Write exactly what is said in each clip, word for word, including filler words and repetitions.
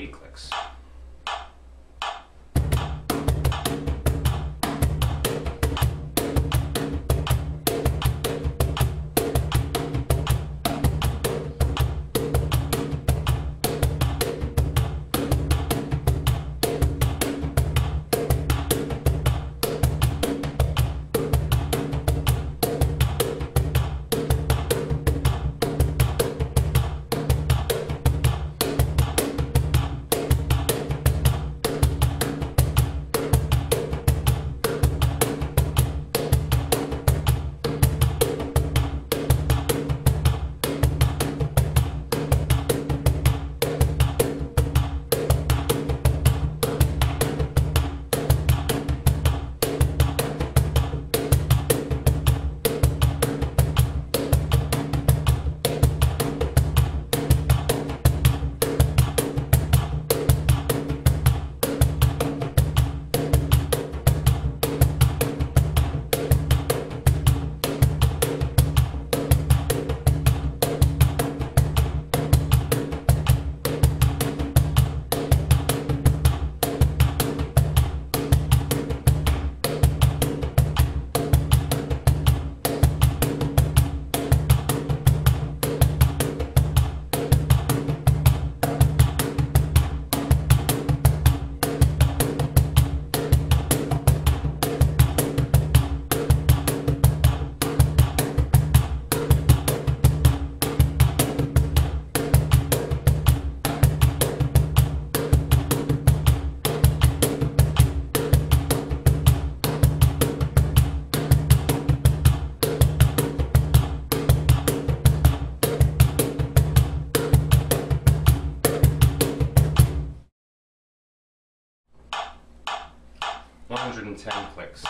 eighty clicks. one hundred ten clicks.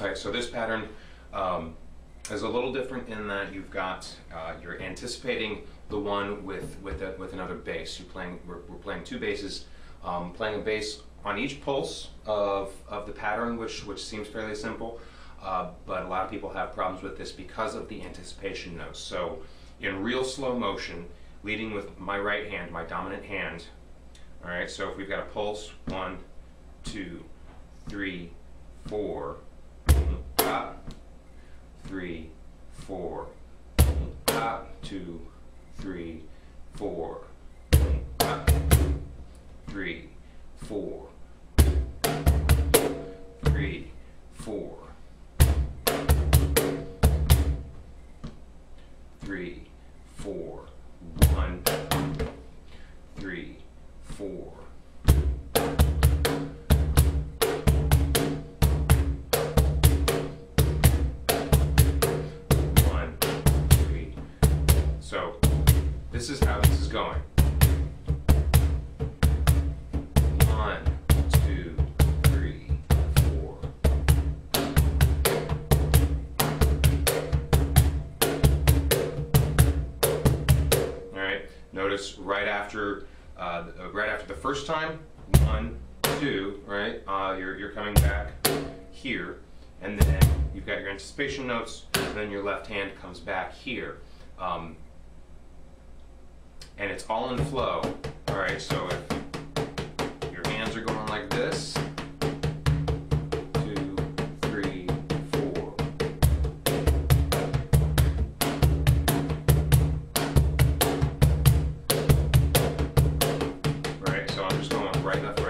Alright, so this pattern um, is a little different in that you've got, uh, you're anticipating the one with with, a, with another bass. You're playing, we're, we're playing two basses, um, playing a bass on each pulse of, of the pattern, which, which seems fairly simple, uh, but a lot of people have problems with this because of the anticipation notes. So in real slow motion, leading with my right hand, my dominant hand, alright, so if we've got a pulse, one, two, three, four, three, four. Up, two, three, four. Up, three, four. Three, four. Three, four. One, three, four. One, three. So this is how this is going. Notice right after, uh, right after the first time, one, two, right? Uh, you're, you're coming back here, and then you've got your anticipation notes, and then your left hand comes back here. Um, and it's all in flow, all right? So if your hands are going like this, right, I'm just going right left.